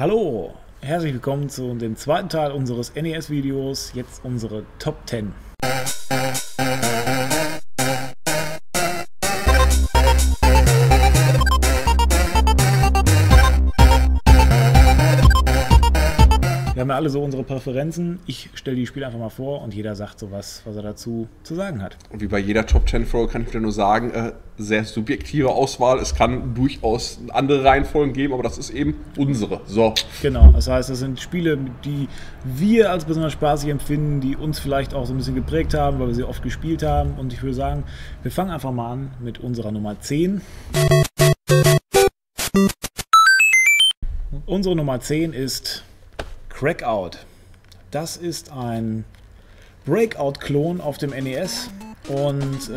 Hallo, herzlich willkommen zu dem zweiten Teil unseres NES-Videos, jetzt unsere Top 10. Wir haben ja alle so unsere Präferenzen. Ich stelle die Spiele einfach mal vor und jeder sagt so was er dazu zu sagen hat. Und wie bei jeder Top-10-Folge kann ich wieder nur sagen, sehr subjektive Auswahl. Es kann durchaus andere Reihenfolgen geben, aber das ist eben unsere. So. Genau, das heißt, das sind Spiele, die wir als besonders spaßig empfinden, die uns vielleicht auch so ein bisschen geprägt haben, weil wir sie oft gespielt haben. Und ich würde sagen, wir fangen einfach mal an mit unserer Nummer 10. Unsere Nummer 10 ist Crackout. Das ist ein Breakout-Klon auf dem NES und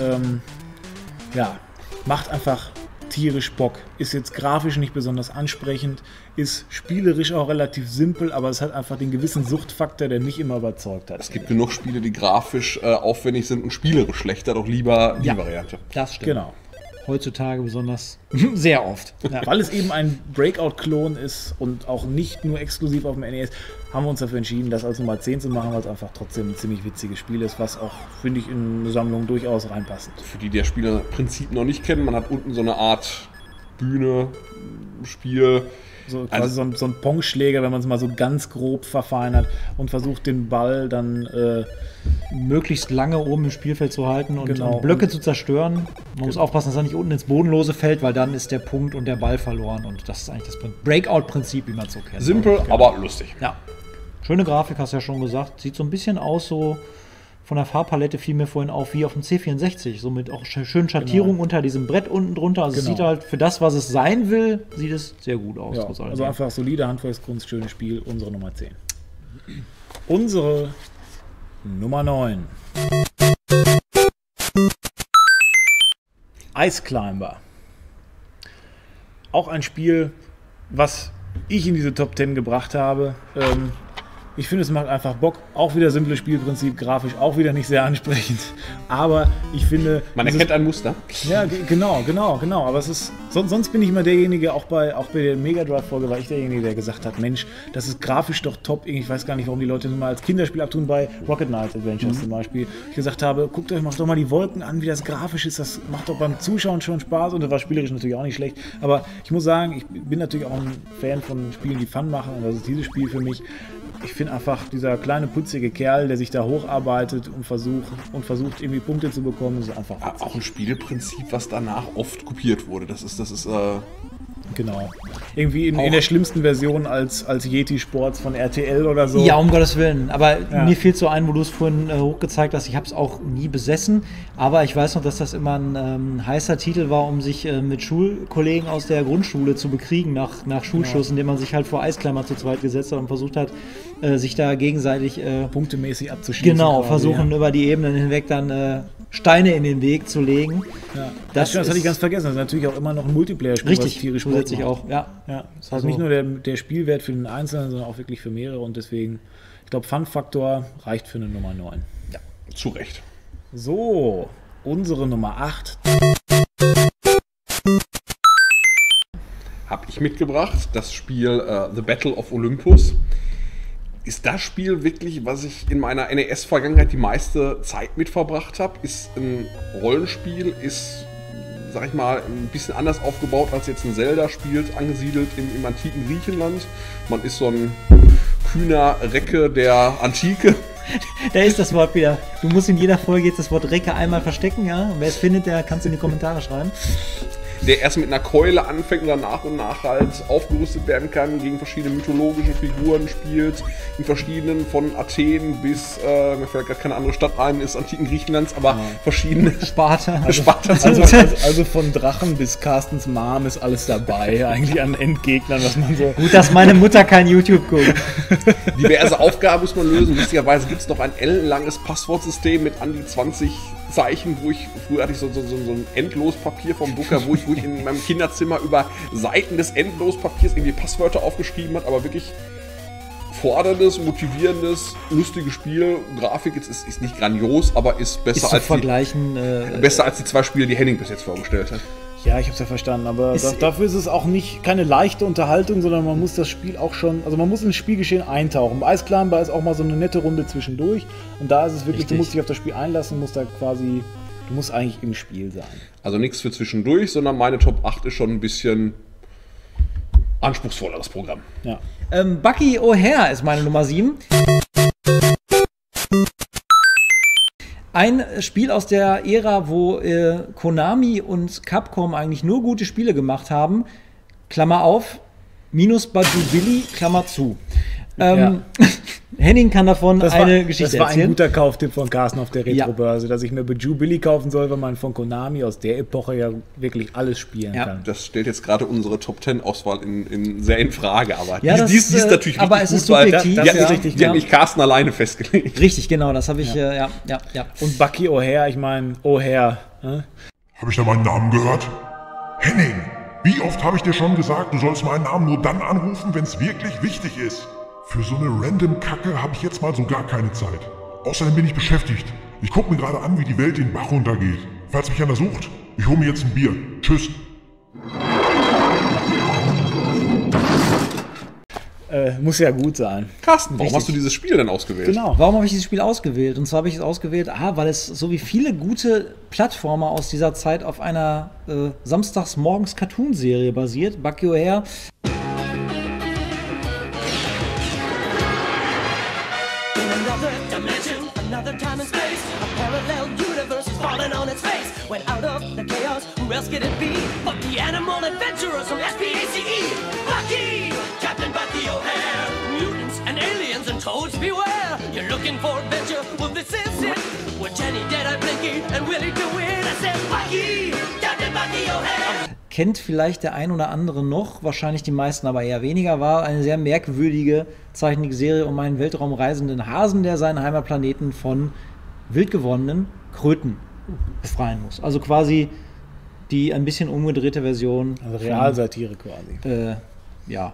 ja, macht einfach tierisch Bock. Ist jetzt grafisch nicht besonders ansprechend, ist spielerisch auch relativ simpel, aber es hat einfach den gewissen Suchtfaktor, der mich immer überzeugt hat. Es gibt genug Spiele, die grafisch aufwendig sind und spielerisch schlechter, doch lieber die Variante. Das stimmt. Genau. Heutzutage besonders sehr oft. Ja, weil es eben ein Breakout-Klon ist und auch nicht nur exklusiv auf dem NES, haben wir uns dafür entschieden, das als Nummer 10 zu machen, weil es einfach trotzdem ein ziemlich witziges Spiel ist, was auch, finde ich, in eine Sammlung durchaus reinpasst. Für die der Spielerprinzip noch nicht kennen, man hat unten so eine Art Bühne, Spiel. So, quasi also, so ein Pongschläger, wenn man es mal so ganz grob verfeinert und versucht, den Ball dann möglichst lange oben im Spielfeld zu halten und Blöcke zu zerstören. Man muss aufpassen, dass er nicht unten ins Bodenlose fällt, weil dann ist der Punkt und der Ball verloren. Und das ist eigentlich das Breakout-Prinzip, wie man es so kennt. Simpel, aber lustig. Ja. Schöne Grafik, hast du ja schon gesagt. Sieht so ein bisschen aus, so von der Farbpalette fiel mir vorhin auf, wie auf dem C64. Somit auch schön Schattierung unter diesem Brett unten drunter. Also es sieht halt für das, was es sein will, sieht es sehr gut aus. Ja, also einfach solide Handwerkskunst, schönes Spiel, unsere Nummer 10. Unsere Nummer 9. Ice Climber. Auch ein Spiel, was ich in diese Top 10 gebracht habe. Ich finde, es macht einfach Bock. Auch wieder simples Spielprinzip, grafisch auch wieder nicht sehr ansprechend. Aber ich finde... Man erkennt ein Muster. Ja, genau. Aber es ist... Sonst bin ich immer derjenige, auch bei der Mega Drive-Folge war ich derjenige, der gesagt hat, Mensch, das ist grafisch doch top. Ich weiß gar nicht, warum die Leute immer als Kinderspiel abtun bei Rocket Knight Adventures zum Beispiel. Ich gesagt habe, guckt euch, macht doch mal die Wolken an, wie das grafisch ist. Das macht doch beim Zuschauen schon Spaß. Und das war spielerisch natürlich auch nicht schlecht. Aber ich muss sagen, ich bin natürlich auch ein Fan von Spielen, die Fun machen. Und das ist dieses Spiel für mich. Ich finde einfach, dieser kleine, putzige Kerl, der sich da hocharbeitet und versucht irgendwie Punkte zu bekommen, ist einfach witzig. Auch ein Spielprinzip, was danach oft kopiert wurde. Das ist genau. Irgendwie in der schlimmsten Version als Yeti Sports von RTL oder so. Ja, um Gottes Willen. Aber mir fiel so ein, wo du es vorhin hochgezeigt hast. Ich habe es auch nie besessen. Aber ich weiß noch, dass das immer ein heißer Titel war, um sich mit Schulkollegen aus der Grundschule zu bekriegen nach Schulschluss, indem man sich halt vor Eisklammer zu zweit gesetzt hat und versucht hat, sich da gegenseitig punktemäßig abzuschießen. Genau, versuchen über die Ebenen hinweg dann Steine in den Weg zu legen. Ja. Das hatte ich ganz vergessen. Das ist natürlich auch immer noch ein Multiplayer-Spiel. Richtig, zusätzlich auch. Ja. Das heißt, nicht nur der Spielwert für den Einzelnen, sondern auch wirklich für mehrere. Und deswegen, ich glaube, Fun-Faktor reicht für eine Nummer 9. Ja, zu Recht. So, unsere Nummer 8. Habe ich mitgebracht, das Spiel The Battle of Olympus. Ist das Spiel wirklich, was ich in meiner NES-Vergangenheit die meiste Zeit mit verbracht habe? Ist ein Rollenspiel, ist, sag ich mal, ein bisschen anders aufgebaut als jetzt ein Zelda-Spiel, angesiedelt im antiken Griechenland. Man ist so ein kühner Recke der Antike. Da ist das Wort wieder. Du musst in jeder Folge jetzt das Wort Recke einmal verstecken, ja? Und wer es findet, der kann es in die Kommentare schreiben. Der erst mit einer Keule anfängt und nach halt aufgerüstet werden kann, gegen verschiedene mythologische Figuren spielt, in verschiedenen, von Athen bis, mir fällt gerade keine andere Stadt ein, ist antiken Griechenlands, aber verschiedene... Sparta. Also von Drachen bis Carstens Mom ist alles dabei, eigentlich an Endgegnern, was man so... Gut, dass meine Mutter kein YouTube guckt. Diverse Aufgaben muss man lösen. Lustigerweise gibt es noch ein ellenlanges Passwortsystem mit an die 20... Zeichen, wo ich, früher hatte ich so ein Endlospapier vom Booker, wo ich in meinem Kinderzimmer über Seiten des Endlospapiers irgendwie Passwörter aufgeschrieben habe, aber wirklich forderndes, motivierendes, lustiges Spiel. Grafik jetzt ist nicht grandios, aber ist besser als die zwei Spiele, die Henning bis jetzt vorgestellt hat. Ja, ich hab's ja verstanden, aber dafür ist es auch nicht keine leichte Unterhaltung, sondern man muss das Spiel auch schon, also man muss ins Spielgeschehen eintauchen. Bei Ice Climber ist auch mal so eine nette Runde zwischendurch und da ist es wirklich, richtig, du musst dich auf das Spiel einlassen, musst da quasi, du musst eigentlich im Spiel sein. Also nichts für zwischendurch, sondern meine Top 8 ist schon ein bisschen anspruchsvolleres Programm. Ja. Bucky O'Hare ist meine Nummer 7. Ein Spiel aus der Ära, wo Konami und Capcom eigentlich nur gute Spiele gemacht haben, Klammer auf, minus Badjubilli, Klammer zu. Ja. Henning kann davon eine Geschichte erzählen. Das war ein guter Kauftipp von Carsten auf der Retrobörse, dass ich mir Badjubilli kaufen soll, weil man von Konami aus der Epoche ja wirklich alles spielen kann. Das stellt jetzt gerade unsere Top-10-Auswahl in sehr in Frage, aber ja, dies ist natürlich aber richtig, es ist gut, weil die hat nicht Carsten alleine festgelegt. Richtig, genau, das habe ich, ja. Und Bucky O'Hare, ich meine, O'Hare. Habe ich da meinen Namen gehört? Henning, wie oft habe ich dir schon gesagt, du sollst meinen Namen nur dann anrufen, wenn es wirklich wichtig ist? Für so eine random Kacke habe ich jetzt mal so gar keine Zeit. Außerdem bin ich beschäftigt. Ich gucke mir gerade an, wie die Welt den Bach runtergeht. Falls mich einer sucht, ich hole mir jetzt ein Bier. Tschüss. Muss ja gut sein. Carsten, warum hast du dieses Spiel denn ausgewählt? Genau, warum habe ich dieses Spiel ausgewählt? Und zwar habe ich es ausgewählt, weil es so wie viele gute Plattformer aus dieser Zeit auf einer Samstagsmorgens-Cartoon-Serie basiert. Bucky O'Hare. Kennt vielleicht der ein oder andere noch, wahrscheinlich die meisten aber eher weniger, war eine sehr merkwürdige Zeichentrickserie um einen weltraumreisenden Hasen, der seinen Heimatplaneten von wild gewonnenen Kröten befreien muss. Also quasi die ein bisschen umgedrehte Version. Also Realsatire quasi. Ja,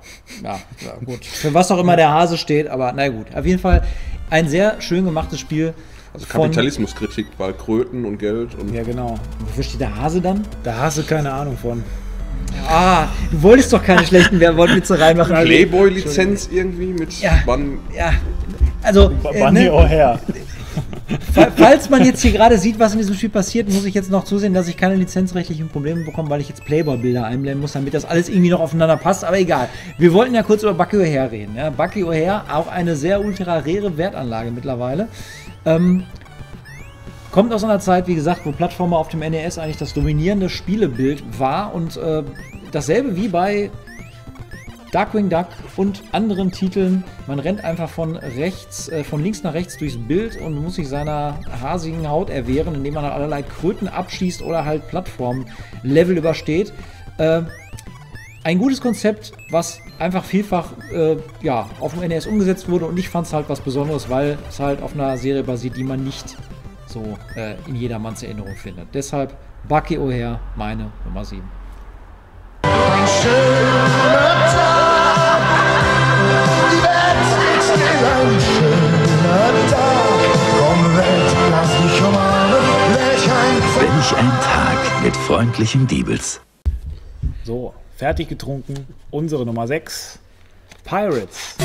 gut. Für was auch immer der Hase steht, aber na gut. Auf jeden Fall ein sehr schön gemachtes Spiel. Also Kapitalismuskritik, weil Kröten und Geld und... Ja, genau. Wofür steht der Hase dann? Der Hase, keine Ahnung von. Ah, du wolltest doch keine schlechten Wortwitze reinmachen. Playboy-Lizenz irgendwie mit... Ja. Also... Bunny O'Hare. Falls man jetzt hier gerade sieht, was in diesem Spiel passiert, muss ich jetzt noch zusehen, dass ich keine lizenzrechtlichen Probleme bekomme, weil ich jetzt Playboy-Bilder einblenden muss, damit das alles irgendwie noch aufeinander passt. Aber egal. Wir wollten ja kurz über Bucky O'Hare reden. Ja, Bucky O'Hare, auch eine sehr ultra-rare Wertanlage mittlerweile. Kommt aus einer Zeit, wie gesagt, wo Plattformer auf dem NES eigentlich das dominierende Spielebild war und dasselbe wie bei Darkwing Duck und anderen Titeln. Man rennt einfach von links nach rechts durchs Bild und muss sich seiner hasigen Haut erwehren, indem man allerlei Kröten abschießt oder halt Plattform-Level übersteht. Ein gutes Konzept, was einfach vielfach auf dem NES umgesetzt wurde, und ich fand es halt was Besonderes, weil es halt auf einer Serie basiert, die man nicht so in jedermanns Erinnerung findet. Deshalb Bucky O'Hare, meine Nummer 7. Ein schöner Tag, die Welt ist dir ein schöner Tag, komm Welt, lass mich umarmen, welch ein Tag. Welch ein Tag mit freundlichen Diebels. So, fertig getrunken, unsere Nummer 6, Pirates.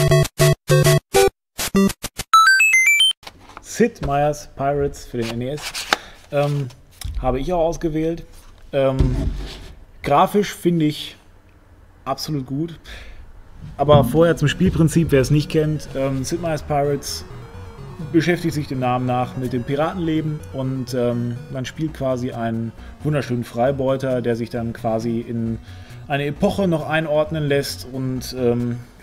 Sid Meier's Pirates für den NES habe ich auch ausgewählt. Grafisch finde ich absolut gut. Aber vorher zum Spielprinzip, wer es nicht kennt. Sid Meier's Pirates beschäftigt sich dem Namen nach mit dem Piratenleben und man spielt quasi einen wunderschönen Freibeuter, der sich dann quasi in eine Epoche noch einordnen lässt und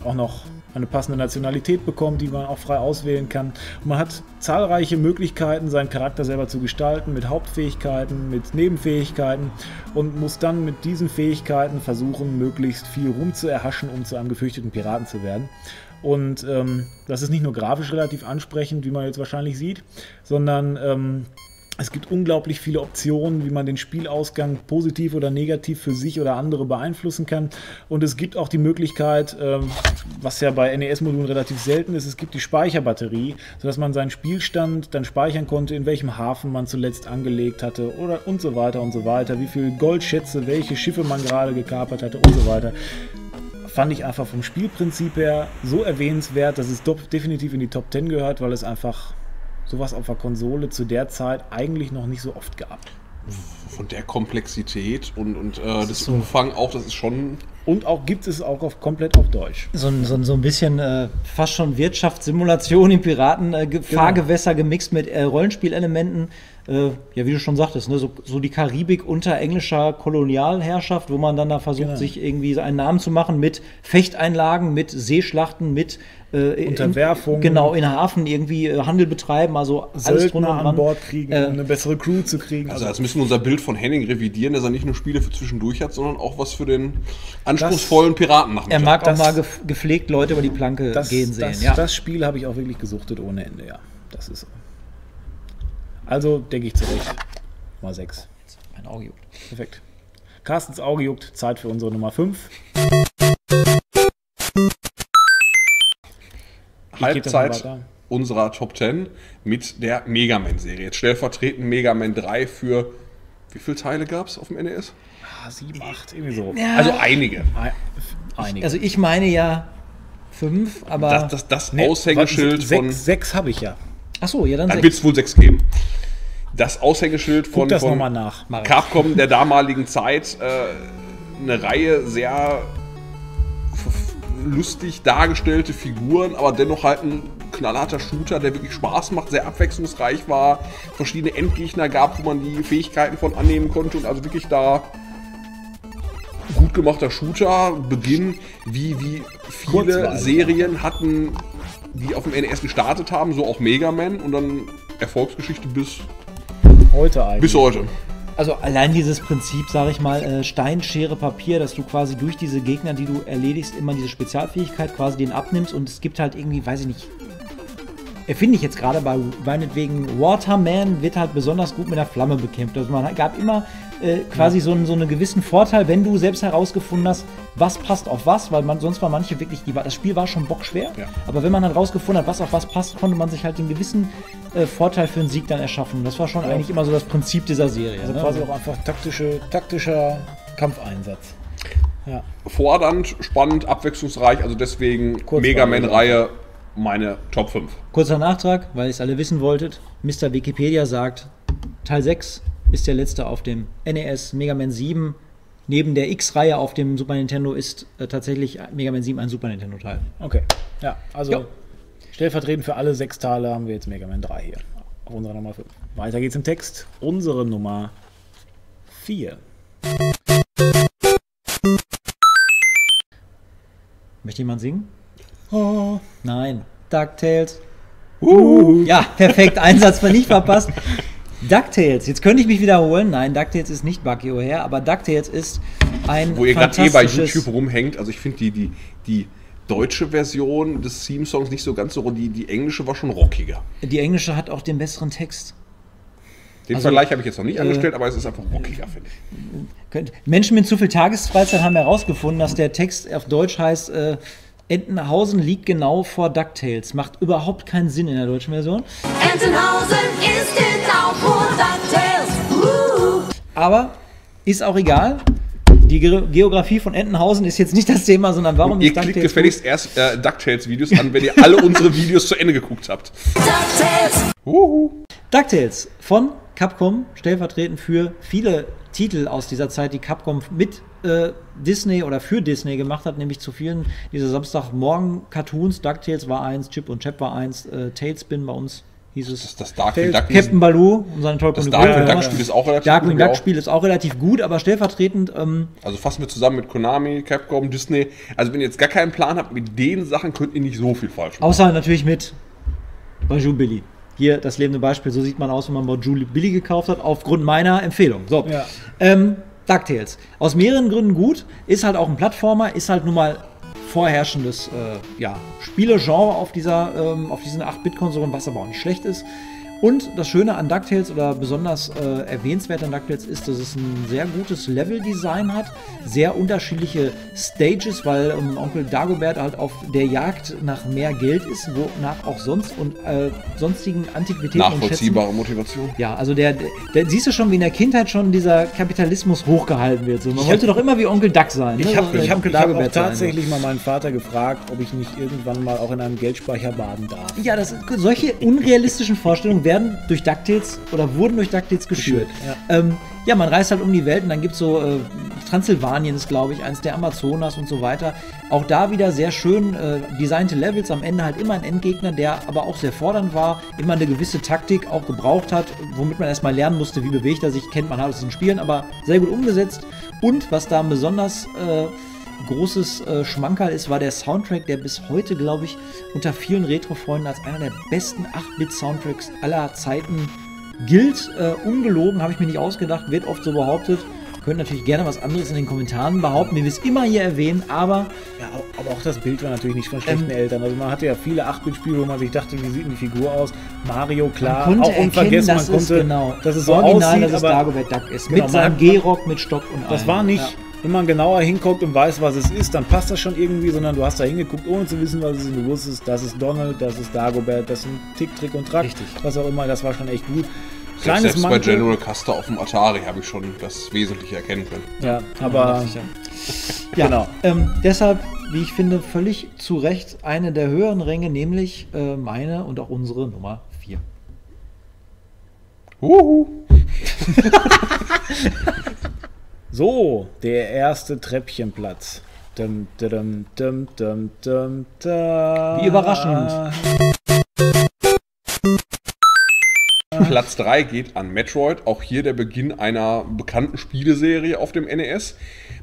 auch noch eine passende Nationalität bekommt, die man auch frei auswählen kann. Und man hat zahlreiche Möglichkeiten, seinen Charakter selber zu gestalten, mit Hauptfähigkeiten, mit Nebenfähigkeiten, und muss dann mit diesen Fähigkeiten versuchen, möglichst viel Ruhm zu erhaschen, um zu einem gefürchteten Piraten zu werden. Und das ist nicht nur grafisch relativ ansprechend, wie man jetzt wahrscheinlich sieht, sondern Es gibt unglaublich viele Optionen, wie man den Spielausgang positiv oder negativ für sich oder andere beeinflussen kann. Und es gibt auch die Möglichkeit, was ja bei NES-Modulen relativ selten ist, es gibt die Speicherbatterie, sodass man seinen Spielstand dann speichern konnte, in welchem Hafen man zuletzt angelegt hatte oder und so weiter, wie viel Goldschätze, welche Schiffe man gerade gekapert hatte und so weiter. Fand ich einfach vom Spielprinzip her so erwähnenswert, dass es doch definitiv in die Top 10 gehört, weil es einfach sowas auf der Konsole zu der Zeit eigentlich noch nicht so oft gab. Von der Komplexität und das Umfang auch, das ist schon... Und auch gibt es auch komplett auf Deutsch. So ein bisschen fast schon Wirtschaftssimulation im Piraten-Fahrgewässer gemixt mit Rollenspielelementen. Ja, wie du schon sagtest, ne, so die Karibik unter englischer Kolonialherrschaft, wo man dann da versucht, sich irgendwie einen Namen zu machen mit Fechteinlagen, mit Seeschlachten, mit Unterwerfung. In Hafen irgendwie Handel betreiben, also alles drunter an Bord kriegen, eine bessere Crew zu kriegen. Also jetzt müssen wir unser Bild von Henning revidieren, dass er nicht nur Spiele für zwischendurch hat, sondern auch was für den anspruchsvollen Piraten machen. Er mag auch mal gepflegt Leute über die Planke gehen sehen. Das Spiel habe ich auch wirklich gesuchtet ohne Ende, ja. Das ist so. Also denke ich zurecht. Mal 6. Mein Auge juckt. Perfekt. Carstens Auge juckt. Zeit für unsere Nummer 5. Halbzeit unserer Top 10 mit der Mega Man-Serie. Jetzt stellvertretend Mega Man 3 für... Wie viele Teile gab es auf dem NES? 7, 8, irgendwie so. Ja. Also einige. Also ich meine ja 5, aber... Das Aushängeschild von... 6 habe ich ja. Achso, ja, dann wird es wohl 6 geben. Das Aushängeschild von Capcom der damaligen Zeit, eine Reihe sehr lustig dargestellte Figuren, aber dennoch halt ein knallharter Shooter, der wirklich Spaß macht, sehr abwechslungsreich war, verschiedene Endgegner gab, wo man die Fähigkeiten von annehmen konnte und also wirklich da gut gemachter Shooter, Beginn, wie viele Serien hatten... die auf dem NES gestartet haben, so auch Mega Man und dann Erfolgsgeschichte bis heute eigentlich. Bis heute. Also allein dieses Prinzip, sage ich mal, Stein, Schere, Papier, dass du quasi durch diese Gegner, die du erledigst, immer diese Spezialfähigkeit quasi denen abnimmst und es gibt halt irgendwie, weiß ich nicht, erfinde ich jetzt gerade bei meinetwegen Waterman wird halt besonders gut mit der Flamme bekämpft. Also man gab immer quasi so einen gewissen Vorteil, wenn du selbst herausgefunden hast, was passt auf was, weil man sonst war manche wirklich, das Spiel war schon bockschwer, aber wenn man dann herausgefunden hat, was auf was passt, konnte man sich halt den gewissen Vorteil für einen Sieg dann erschaffen. Das war schon eigentlich immer so das Prinzip dieser Serie. Also quasi auch einfach taktischer Kampfeinsatz. Ja. Fordernd, spannend, abwechslungsreich, also deswegen Mega Man-Reihe meine Top 5. Kurzer Nachtrag, weil ihr es alle wissen wolltet, Mr. Wikipedia sagt, Teil 6 ist der letzte auf dem NES. Mega Man 7 neben der X-Reihe auf dem Super Nintendo ist tatsächlich Mega Man 7 ein Super Nintendo-Teil. Okay, ja, also stellvertretend für alle 6 Teile haben wir jetzt Mega Man 3 hier auf unserer Nummer 5. Weiter geht's im Text. Unsere Nummer 4. Möchte jemand singen? Oh. Nein. DuckTales. Ja, perfekt. Einsatz für nicht verpasst. DuckTales, jetzt könnte ich mich wiederholen. Nein, DuckTales ist nicht Bucky O'Hare, aber DuckTales ist ein wo ihr gerade bei YouTube rumhängt. Also ich finde die deutsche Version des Theme-Songs nicht so ganz so, die englische war schon rockiger. Die englische hat auch den besseren Text. Den Vergleich habe ich jetzt noch nicht angestellt, aber es ist einfach rockiger, finde ich. Menschen mit zu viel Tagesfreizeit haben herausgefunden, dass der Text auf Deutsch heißt Entenhausen liegt genau vor DuckTales. Macht überhaupt keinen Sinn in der deutschen Version. Entenhausen ist genau vor DuckTales. Aber ist auch egal. Die Geografie von Entenhausen ist jetzt nicht das Thema, sondern warum ist DuckTales gut? Ihr klickt gefälligst erst DuckTales-Videos an, wenn ihr alle unsere Videos zu Ende geguckt habt. DuckTales. DuckTales von Capcom, stellvertretend für viele Titel aus dieser Zeit, die Capcom mit Disney oder für Disney gemacht hat, nämlich zu vielen dieser Samstagmorgen-Cartoons. DuckTales war eins, Chip und Chap war eins, Tailspin bei uns hieß es. Captain Baloo und seine tolle Darkwing Duck-Spiel ist auch relativ gut. Darkwing Duck-Spiel ist auch relativ gut, aber stellvertretend. Also fassen wir zusammen mit Konami, Capcom, Disney. Also wenn ihr jetzt gar keinen Plan habt, mit den Sachen könnt ihr nicht so viel falsch machen. Außer natürlich mit Bonjour Billy. Hier das lebende Beispiel, so sieht man aus, wenn man Bonjour Billy gekauft hat, aufgrund meiner Empfehlung. So. Ja. DuckTales. Aus mehreren Gründen gut, ist halt auch ein Plattformer, ist halt nun mal vorherrschendes Spielegenre auf diesen 8-Bit-Konsolen, was aber auch nicht schlecht ist. Und das Schöne an DuckTales oder besonders erwähnenswert an DuckTales ist, dass es ein sehr gutes Level-Design hat, sehr unterschiedliche Stages, weil Onkel Dagobert halt auf der Jagd nach mehr Geld ist, wonach auch sonst und sonstigen Antiquitäten. Nachvollziehbare Motivation. Ja, also der siehst du schon, wie in der Kindheit schon dieser Kapitalismus hochgehalten wird. So, man wollte doch immer wie Onkel Duck sein. Ich habe hab tatsächlich mal meinen Vater gefragt, ob ich nicht irgendwann mal auch in einem Geldspeicher baden darf. Ja, das, solche unrealistischen Vorstellungen werden durch DuckTales oder wurden durch DuckTales geschürt. Ja. Ja, man reist halt um die Welt und dann gibt es so Transsilvanien ist, glaube ich, eins der Amazonas und so weiter. Auch da wieder sehr schön designte Levels, am Ende halt immer ein Endgegner, der aber auch sehr fordernd war, immer eine gewisse Taktik auch gebraucht hat, womit man erstmal lernen musste, wie bewegt er sich, kennt man halt aus den Spielen, aber sehr gut umgesetzt. Und was da ein besonders großes Schmankerl ist, war der Soundtrack, der bis heute, glaube ich, unter vielen Retro-Freunden als einer der besten 8-Bit-Soundtracks aller Zeiten gilt. Ungelogen, habe ich mir nicht ausgedacht, wird oft so behauptet. Könnt natürlich gerne was anderes in den Kommentaren behaupten, wie wir es immer hier erwähnen, aber... Ja, aber auch das Bild war natürlich nicht von schlechten Eltern. Also man hatte ja viele 8-Bit-Spiele, wo man sich dachte, wie sieht eine Figur aus? Mario, klar, man konnte auch unvergessen, erkennen, man konnte... Genau, das ist so original, aussieht, dass es Dagobert Duck ist. Genau, mit seinem Gehrock, mit Stock und allem. Das war nicht... Ja. Wenn man genauer hinguckt und weiß, was es ist, dann passt das schon irgendwie, sondern du hast da hingeguckt, ohne zu wissen, was es ist. Du wusstest, das ist Donald, das ist Dagobert, das sind Tick, Trick und Track, richtig, was auch immer, das war schon echt gut. Kleines selbst Mantel. Bei General Custer auf dem Atari habe ich schon das Wesentliche erkennen können. Ja, aber... Ja, genau. Deshalb, wie ich finde, völlig zu Recht eine der höheren Ränge, nämlich meine und auch unsere Nummer 4. Huhu! So, der erste Treppchenplatz. Dum, dum, dum, dum, dum, da. Wie überraschend. Platz 3 geht an Metroid. Auch hier der Beginn einer bekannten Spieleserie auf dem NES.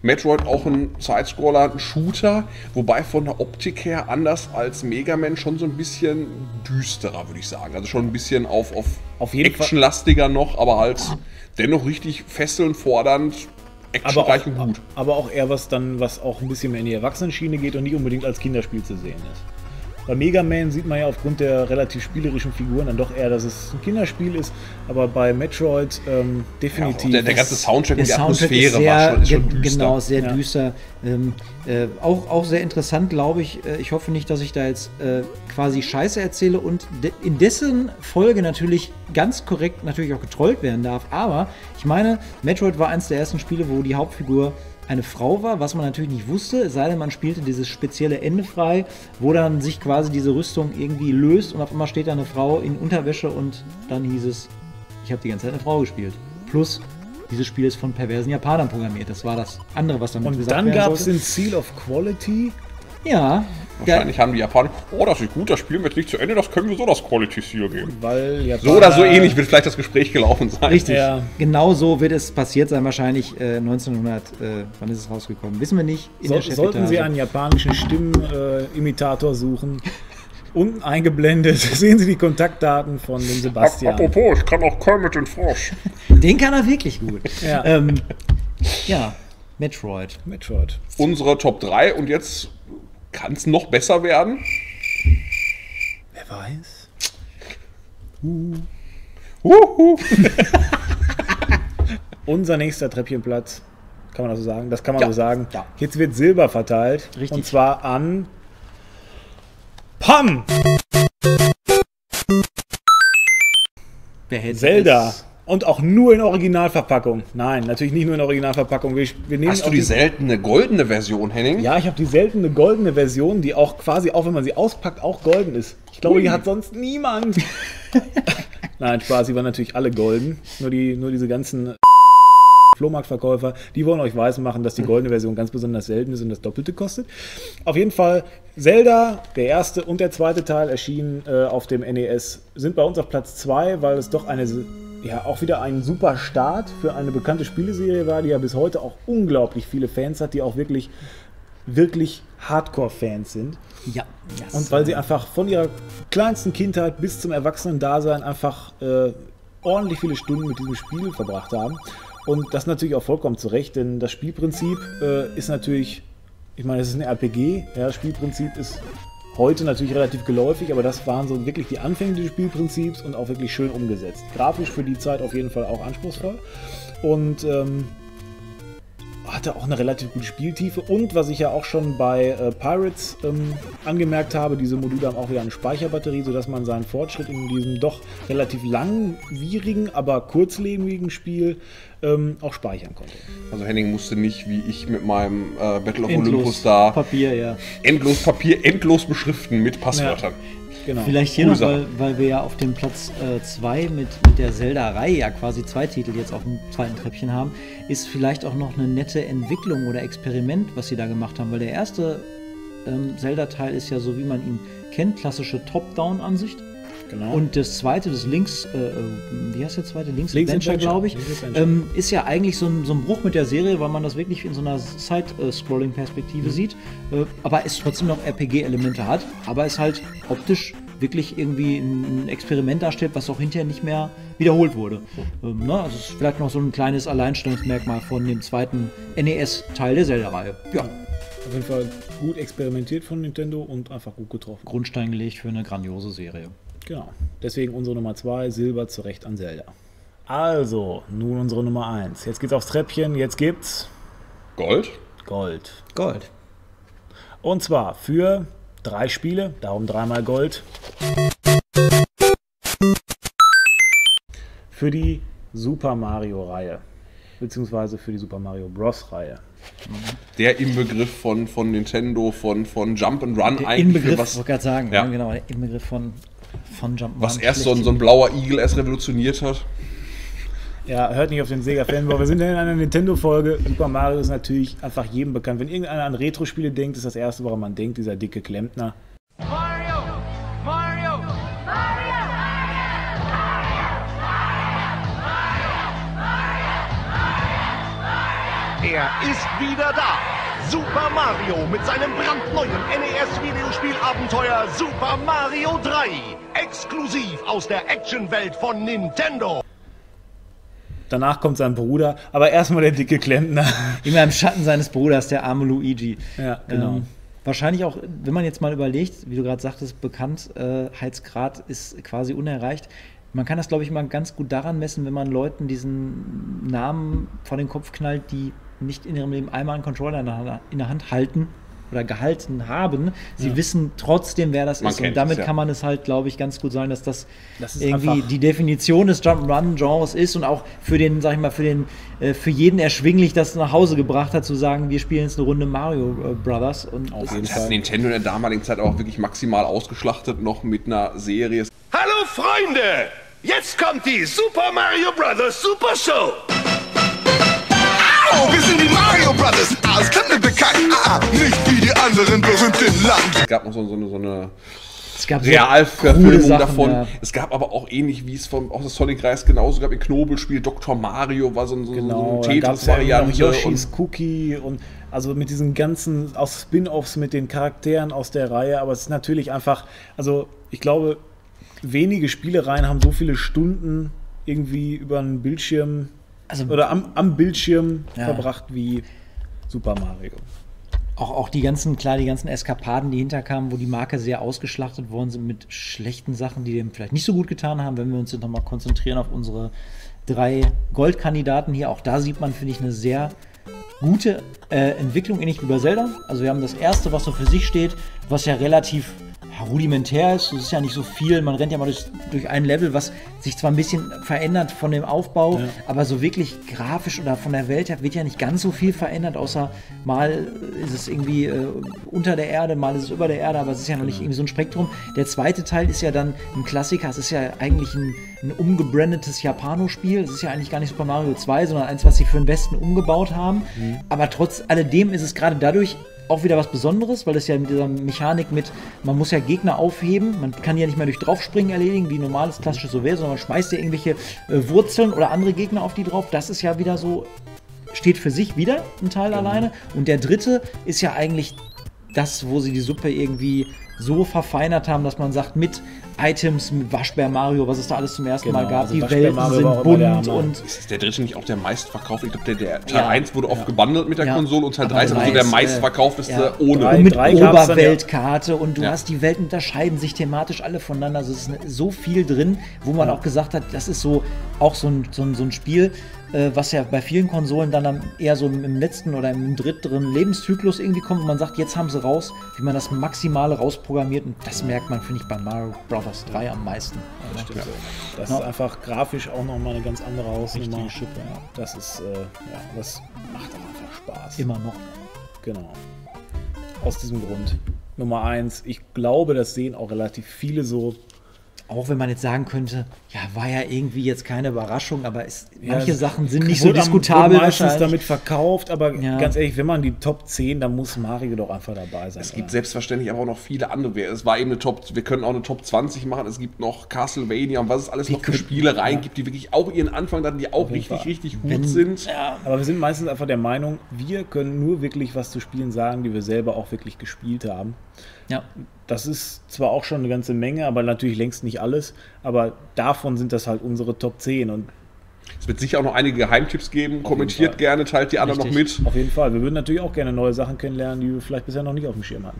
Metroid auch ein Sidescroller, ein Shooter, wobei von der Optik her anders als Mega Man schon so ein bisschen düsterer, würde ich sagen. Also schon ein bisschen auf actionlastiger noch, aber halt dennoch richtig fesselnd, fordernd. Aber auch eher was dann, was auch ein bisschen mehr in die Erwachsenenschiene geht und nicht unbedingt als Kinderspiel zu sehen ist. Bei Mega Man sieht man ja aufgrund der relativ spielerischen Figuren dann doch eher, dass es ein Kinderspiel ist, aber bei Metroid definitiv. Ja, der ganze Soundtrack und die Atmosphäre ist schon düster. Genau, sehr düster. Auch sehr interessant, glaube ich. Ich hoffe nicht, dass ich da jetzt quasi Scheiße erzähle und in dessen Folge natürlich ganz korrekt natürlich auch getrollt werden darf. Aber ich meine, Metroid war eines der ersten Spiele, wo die Hauptfigur eine Frau war, was man natürlich nicht wusste, es sei denn, man spielte dieses spezielle Ende frei, wo dann sich quasi diese Rüstung irgendwie löst und auf einmal steht da eine Frau in Unterwäsche und dann hieß es, ich habe die ganze Zeit eine Frau gespielt. Plus, dieses Spiel ist von perversen Japanern programmiert, das war das andere, was damit gesagt werden sollte. Und dann gab es den Seal of Quality? Ja. Wahrscheinlich haben die Japaner, oh, das ist gut, das Spiel wird nicht zu Ende, das können wir so das Quality Seal geben. Weil so oder so ähnlich wird vielleicht das Gespräch gelaufen sein. Richtig, ja. Genau so wird es passiert sein, wahrscheinlich 1900, wann ist es rausgekommen, wissen wir nicht. Sollten Sie einen japanischen Stimmenimitator suchen, unten eingeblendet sehen Sie die Kontaktdaten von dem Sebastian. Apropos, ich kann auch Kermit den Frosch. Den kann er wirklich gut. Ja. Ja, Metroid. Unsere Top 3 und jetzt... Kann es noch besser werden? Wer weiß. Unser nächster Treppchenplatz. Kann man das so sagen? Das kann man so sagen. Ja. Jetzt wird Silber verteilt. Richtig. Und zwar an... Pam! Wer hätte Zelda. Es? Und auch nur in Originalverpackung. Nein, natürlich nicht nur in Originalverpackung. Wir nehmen Hast du die seltene goldene Version, Henning? Ja, ich habe die seltene goldene Version, die auch quasi, auch wenn man sie auspackt, auch golden ist. Ich glaube, die hat sonst niemand. Nein, Spaß, die waren natürlich alle golden. Nur diese ganzen Flohmarktverkäufer, die wollen euch weiß machen, dass die goldene Version ganz besonders selten ist und das Doppelte kostet. Auf jeden Fall, Zelda, der erste und der zweite Teil erschienen auf dem NES, sind bei uns auf Platz 2, weil es doch eine... Ja, auch wieder ein super Start für eine bekannte Spieleserie war, die ja bis heute auch unglaublich viele Fans hat, die auch wirklich, wirklich Hardcore-Fans sind. Ja. Yes. Und weil sie einfach von ihrer kleinsten Kindheit bis zum Erwachsenen-Dasein einfach ordentlich viele Stunden mit diesem Spiel verbracht haben. Und das natürlich auch vollkommen zu Recht, denn das Spielprinzip ist natürlich, ich meine, es ist eine RPG, ja, das Spielprinzip ist Heute natürlich relativ geläufig, aber das waren so wirklich die Anfänge des Spielprinzips und auch wirklich schön umgesetzt. Grafisch für die Zeit auf jeden Fall auch anspruchsvoll und hatte auch eine relativ gute Spieltiefe. Und was ich ja auch schon bei Pirates angemerkt habe, diese Module haben auch wieder eine Speicherbatterie, sodass man seinen Fortschritt in diesem doch relativ langwierigen, aber kurzlebigen Spiel auch speichern konnte. Also Henning musste nicht, wie ich mit meinem Battle of Olympus da, endlos beschriften mit Passwörtern. Ja. Genau. Vielleicht hier noch, weil wir ja auf dem Platz 2 mit der Zelda-Reihe ja quasi zwei Titel jetzt auf dem zweiten Treppchen haben, ist vielleicht auch noch eine nette Entwicklung oder Experiment, was sie da gemacht haben. Weil der erste Zelda-Teil ist ja so, wie man ihn kennt, klassische Top-Down-Ansicht. Genau. Und das zweite, das Links, wie heißt der zweite? Link's Adventure, glaube ich, ist ja eigentlich so ein Bruch mit der Serie, weil man das wirklich in so einer Side-Scrolling-Perspektive sieht, aber es trotzdem noch RPG-Elemente hat, aber es halt optisch wirklich irgendwie ein Experiment darstellt, was auch hinterher nicht mehr wiederholt wurde. Ne? Also es ist vielleicht noch so ein kleines Alleinstellungsmerkmal von dem zweiten NES-Teil der Zelda-Reihe. Ja. Auf jeden Fall gut experimentiert von Nintendo und einfach gut getroffen. Grundstein gelegt für eine grandiose Serie. Genau, deswegen unsere Nummer 2, Silber, zu Recht an Zelda. Also, nun unsere Nummer 1. Jetzt geht's aufs Treppchen, jetzt gibt's... Gold. Gold. Gold. Und zwar für 3 Spiele, darum 3-mal Gold. Für die Super Mario-Reihe, beziehungsweise für die Super Mario Bros. Reihe. Der Inbegriff von Nintendo, von Jump'n'Run eigentlich. Inbegriff, was ich gerade sagen, ja. Genau, der Inbegriff von Jump'n'Run. Was erst so ein blauer Igel erst revolutioniert hat. Ja, hört nicht auf den Sega-Fanboy. Wir sind in einer Nintendo-Folge. Super Mario ist natürlich einfach jedem bekannt. Wenn irgendeiner an Retro-Spiele denkt, ist das Erste, woran man denkt, dieser dicke Klempner. Mario! Mario! Mario! Mario! Mario! Mario! Mario! Mario! Er ist wieder da! Super Mario mit seinem brandneuen NES-Videospielabenteuer Super Mario 3. Exklusiv aus der Actionwelt von Nintendo. Danach kommt sein Bruder, aber erstmal der dicke Klempner. Immer im Schatten seines Bruders, der arme Luigi. Ja, genau. Wahrscheinlich auch, wenn man jetzt mal überlegt, wie du gerade sagtest, Bekanntheitsgrad ist quasi unerreicht. Man kann das, glaube ich, mal ganz gut daran messen, wenn man Leuten diesen Namen vor den Kopf knallt, die nicht in ihrem Leben einmal einen Controller in der Hand halten oder gehalten haben. Sie wissen trotzdem, wer das ist. Und damit kann man es halt, glaube ich, ganz gut sagen, dass das irgendwie die Definition des Jump'n'Run-Genres ist und auch für den, sag ich mal, für jeden erschwinglich, das nach Hause gebracht hat, zu sagen, wir spielen jetzt eine Runde Mario Brothers. Und das hat Nintendo in der damaligen Zeit auch wirklich maximal ausgeschlachtet, noch mit einer Serie. Hallo Freunde! Jetzt kommt die Super Mario Brothers Super Show! Oh, wir sind die Mario Brothers, als Klempner bekannt, nicht wie die anderen berühmten Land. Es gab noch so eine Realverfilmung davon. Ja. Es gab aber auch ähnlich, wie es aus der Sonic-Reis genauso gab, im Knobelspiel Dr. Mario war so eine Tetris-Variante. Ja, Yoshis Cookie und also mit diesen ganzen Spin-Offs mit den Charakteren aus der Reihe, aber es ist natürlich einfach, also ich glaube, wenige Spielereien haben so viele Stunden irgendwie über einen Bildschirm am Bildschirm verbracht wie Super Mario. Auch die ganzen Eskapaden, die hinterkamen, wo die Marke sehr ausgeschlachtet worden sind mit schlechten Sachen, die dem vielleicht nicht so gut getan haben, wenn wir uns jetzt nochmal konzentrieren auf unsere 3 Goldkandidaten hier. Auch da sieht man, finde ich, eine sehr gute Entwicklung, ähnlich wie bei Zelda. Also wir haben das erste, was so für sich steht, was ja relativ rudimentär ist, das ist ja nicht so viel, man rennt ja mal durch ein Level, was sich zwar ein bisschen verändert von dem Aufbau, aber so wirklich grafisch oder von der Welt her wird ja nicht ganz so viel verändert, außer mal ist es irgendwie unter der Erde, mal ist es über der Erde, aber es ist ja noch nicht irgendwie so ein Spektrum. Der zweite Teil ist ja dann ein Klassiker, es ist ja eigentlich ein umgebrandetes Japano-Spiel, es ist ja eigentlich gar nicht Super Mario 2, sondern eins, was sie für den Westen umgebaut haben, aber trotz alledem ist es gerade dadurch auch wieder was Besonderes, weil es ja mit dieser Mechanik man muss ja Gegner aufheben, man kann ja nicht mehr durch Draufspringen erledigen, wie normales klassisches so wäre, sondern man schmeißt ja irgendwelche Wurzeln oder andere Gegner auf die drauf. Das ist ja wieder so, steht für sich wieder ein Teil alleine. Und der dritte ist ja eigentlich das, wo sie die Suppe irgendwie so verfeinert haben, dass man sagt, mit Items, Waschbär Mario, was es da alles zum ersten Mal gab. Also die Welten sind bunt und... Ist der dritte nicht auch der meistverkaufte? Ich glaube, Teil 1 wurde oft gebundelt mit der Konsole und Teil 3 ist also der meistverkaufteste ohne. Und mit Oberweltkarte und du hast die Welten, unterscheiden sich thematisch alle voneinander. Also es ist so viel drin, wo man auch gesagt hat, das ist so auch so ein Spiel, was ja bei vielen Konsolen dann eher so im letzten oder im dritten Lebenszyklus irgendwie kommt und man sagt, jetzt haben sie raus, wie man das Maximale rausprogrammiert, und das merkt man, finde ich, bei Mario Bros. 3 am meisten. Ja, das ist einfach grafisch auch nochmal eine ganz andere Hausnummer. Das ist, das macht auch einfach Spaß. Immer noch. Genau. Aus diesem Grund. Nummer 1, ich glaube, das sehen auch relativ viele so. Auch wenn man jetzt sagen könnte, ja, war ja irgendwie jetzt keine Überraschung, aber manche Sachen sind nicht so diskutabel. Meistens damit verkauft, aber ganz ehrlich, wenn man die Top 10, dann muss Mario doch einfach dabei sein. Es gibt selbstverständlich aber auch noch viele andere. Es war eben eine Top, wir können auch eine Top 20 machen, es gibt noch Castlevania und was es alles noch für Spiele reingibt, die wirklich auch ihren Anfang hatten, die auch richtig gut sind. Ja. Aber wir sind meistens einfach der Meinung, wir können nur wirklich was zu Spielen sagen, die wir selber auch wirklich gespielt haben. Ja. Das ist zwar auch schon eine ganze Menge, aber natürlich längst nicht alles, aber davon sind das halt unsere Top 10. Und es wird sicher auch noch einige Geheimtipps geben, kommentiert gerne, teilt die anderen noch mit. Auf jeden Fall, wir würden natürlich auch gerne neue Sachen kennenlernen, die wir vielleicht bisher noch nicht auf dem Schirm hatten.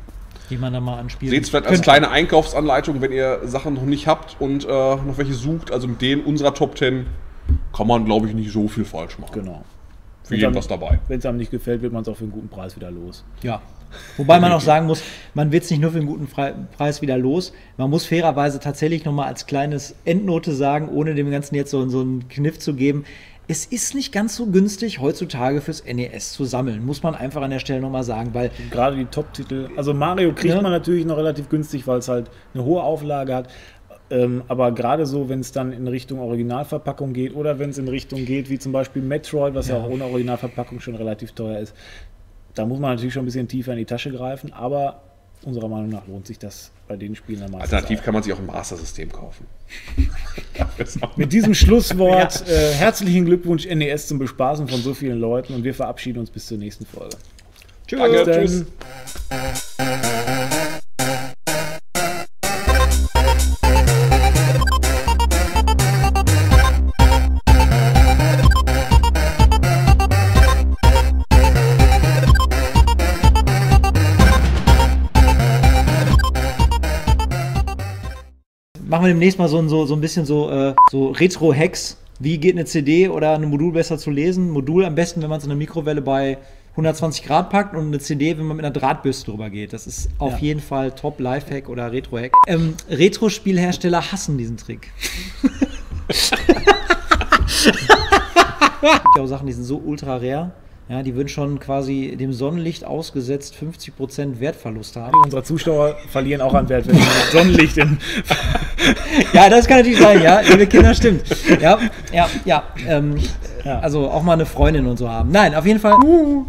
Die man dann mal anspielt. Seht es vielleicht als kleine Einkaufsanleitung, wenn ihr Sachen noch nicht habt und noch welche sucht, also mit denen unserer Top 10 kann man, glaube ich, nicht so viel falsch machen. Genau. Für jeden was dabei. Wenn es einem nicht gefällt, wird man es auch für einen guten Preis wieder los. Ja. Wobei man auch sagen muss, man wird es nicht nur für einen guten Preis wieder los. Man muss fairerweise tatsächlich nochmal als kleines Endnote sagen, ohne dem Ganzen jetzt so einen Kniff zu geben, es ist nicht ganz so günstig, heutzutage fürs NES zu sammeln. Muss man einfach an der Stelle nochmal sagen, weil... Gerade die Top-Titel, also Mario kriegt man natürlich noch relativ günstig, weil es halt eine hohe Auflage hat. Aber gerade so, wenn es dann in Richtung Originalverpackung geht oder wenn es in Richtung geht, wie zum Beispiel Metroid, was ja auch ohne Originalverpackung schon relativ teuer ist, da muss man natürlich schon ein bisschen tiefer in die Tasche greifen, aber unserer Meinung nach lohnt sich das bei den Spielen am meisten. Alternativ kann man sich auch im Master-System kaufen. Mit diesem Schlusswort herzlichen Glückwunsch NES zum Bespaßen von so vielen Leuten und wir verabschieden uns bis zur nächsten Folge. Tschüss. Danke, tschüss. Machen wir demnächst mal so ein bisschen so Retro-Hacks. Wie geht eine CD oder ein Modul besser zu lesen? Modul am besten, wenn man es in eine Mikrowelle bei 120 Grad packt, und eine CD, wenn man mit einer Drahtbürste drüber geht. Das ist auf jeden Fall Top-Life-Hack oder Retro-Hack. Retro-Spielhersteller hassen diesen Trick. Ich glaube, Sachen, die sind so ultra rare. Ja, die würden schon quasi dem Sonnenlicht ausgesetzt 50% Wertverlust haben. Unsere Zuschauer verlieren auch an Wert, wenn sie mit Sonnenlicht im... Ja, das kann natürlich sein, ja. Liebe Kinder, stimmt. Ja. Also auch mal eine Freundin und so haben. Nein, auf jeden Fall...